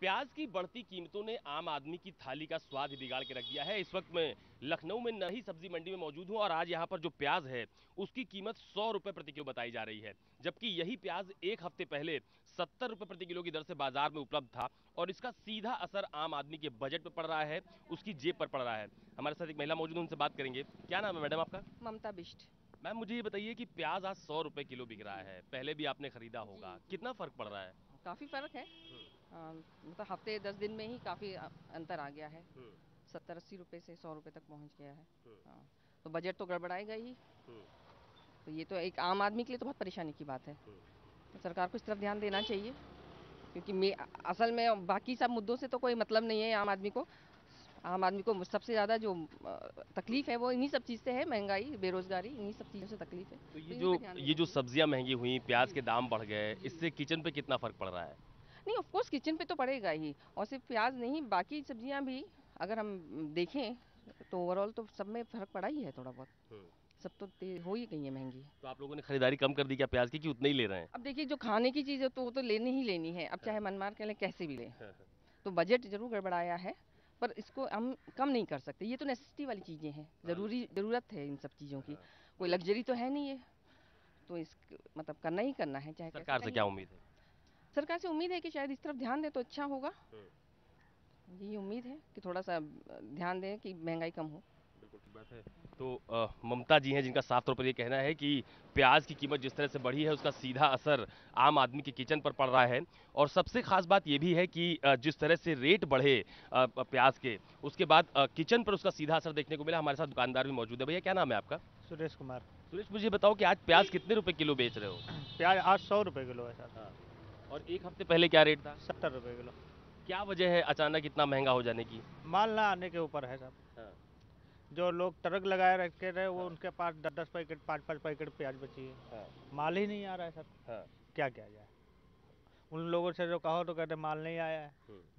प्याज की बढ़ती कीमतों ने आम आदमी की थाली का स्वाद ही बिगाड़ के रख दिया है। इस वक्त मैं लखनऊ में नरही सब्जी मंडी में मौजूद हूं और आज यहां पर जो प्याज है उसकी कीमत 100 रुपये प्रति किलो बताई जा रही है, जबकि यही प्याज एक हफ्ते पहले 70 रुपये प्रति किलो की दर से बाजार में उपलब्ध था और इसका सीधा असर आम आदमी के बजट पर पड़ रहा है, उसकी जेब पर पड़ रहा है। हमारे साथ एक महिला मौजूद है, उनसे बात करेंगे। क्या नाम है मैडम आपका? ममता बिष्ट। मैम मुझे ये बताइए कि प्याज आज 100 रुपये किलो बिक रहा है, पहले भी आपने खरीदा होगा, कितना फर्क पड़ रहा है? काफी फर्क है, मतलब हफ्ते 10 दिन में ही काफी अंतर आ गया है। 70-80 रुपये से 100 रुपये तक पहुंच गया है। तो बजट तो गड़बड़ाएगा ही। तो ये तो एक आम आदमी के लिए तो बहुत परेशानी की बात है। तो सरकार को इस तरफ ध्यान देना चाहिए, क्योंकि असल में बाकी सब मुद्दों से तो कोई मतलब नहीं है आम आदमी को। आम आदमी को सबसे ज़्यादा जो तकलीफ है वो इन्हीं सब चीज़ से है, महंगाई, बेरोजगारी, इन्हीं सब चीज़ों से तकलीफ है। तो ये जो सब्जियां महंगी हुई, प्याज के दाम बढ़ गए, इससे किचन पे कितना फर्क पड़ रहा है? नहीं, ऑफ कोर्स किचन पे तो पड़ेगा ही, और सिर्फ प्याज नहीं, बाकी सब्जियां भी अगर हम देखें तो ओवरऑल तो सब में फर्क पड़ा ही है थोड़ा बहुत, सब तो हो ही गई है महंगी। तो आप लोगों ने खरीदारी कम कर दी क्या प्याज की कि उतने ही ले रहे हैं? अब देखिए जो खाने की चीज़ है तो वो तो लेनी ही लेनी है, अब चाहे मनमार के लें कैसे भी लें। तो बजट जरूर गड़बड़ाया है, पर इसको हम कम नहीं कर सकते, ये तो नेसेसिटी वाली चीज़ें हैं, ज़रूरत है इन सब चीज़ों की, कोई लग्जरी तो है नहीं है। तो इस मतलब करना ही करना है। चाहे सरकार से क्या उम्मीद है? सरकार से उम्मीद है कि शायद इस तरफ ध्यान दे तो अच्छा होगा, यही उम्मीद है कि थोड़ा सा ध्यान दें कि महंगाई कम हो। बिल्कुल ठीक बात है। तो ममता जी हैं जिनका साफ तौर पर ये कहना है कि प्याज की कीमत जिस तरह से बढ़ी है उसका सीधा असर आम आदमी के किचन पर पड़ रहा है, और सबसे खास बात ये भी है कि जिस तरह से रेट बढ़े प्याज के, उसके बाद किचन पर उसका सीधा असर देखने को मिला। हमारे साथ दुकानदार भी मौजूद है। भैया क्या नाम है आपका? सुरेश कुमार। सुरेश, मुझे बताओ कि आज प्याज कितने रुपये किलो बेच रहे हो? प्याज आज 100 रुपये किलो है सर, और एक हफ्ते पहले क्या रेट था? 70 रुपये किलो। क्या वजह है अचानक इतना महंगा हो जाने की? माल ना आने के ऊपर है सर, जो लोग ट्रक लगाए रखे रहे वो उनके पास 10-10 पैकेट 5-5 पैकेट प्याज बची है, माल ही नहीं आ रहा है सर। क्या किया जाए? उन लोगों से जो कहो तो कहते माल नहीं आया है,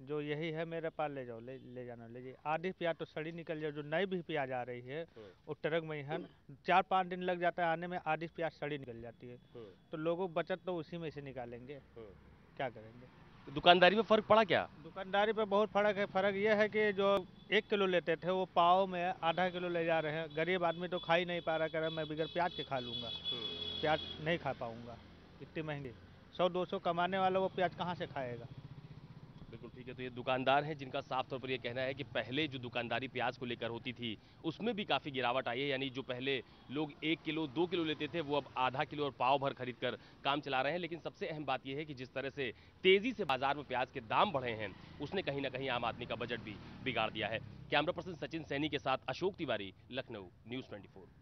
जो यही है मेरे पास ले जाओ, ले जाना। आधी प्याज तो सड़ी निकल जाए, जो नई भी प्याज आ रही है वो ट्रक में हन 4-5 दिन लग जाता है आने में, आधी प्याज सड़ी निकल जाती है। तो लोगों बचत तो उसी में से निकालेंगे, क्या करेंगे? दुकानदारी में फर्क पड़ा क्या? दुकानदारी पे बहुत फर्क है। फर्क यह है कि जो 1 किलो लेते थे वो पाव में आधा किलो ले जा रहे हैं। गरीब आदमी तो खा ही नहीं पा रहा, कह रहा मैं बिगर प्याज के खा लूँगा, प्याज नहीं खा पाऊँगा इतनी महंगी। 100-200 कमाने वाला वो प्याज कहाँ से खाएगा? बिल्कुल ठीक है। तो ये दुकानदार हैं जिनका साफ तौर पर ये कहना है कि पहले जो दुकानदारी प्याज को लेकर होती थी उसमें भी काफ़ी गिरावट आई है, यानी जो पहले लोग 1-2 किलो लेते थे वो अब आधा किलो और पाव भर खरीद कर काम चला रहे हैं। लेकिन सबसे अहम बात यह है कि जिस तरह से तेज़ी से बाजार में प्याज के दाम बढ़े हैं उसने कहीं ना कहीं आम आदमी का बजट भी बिगाड़ दिया है। कैमरा पर्सन सचिन सैनी के साथ अशोक तिवारी, लखनऊ, News 24।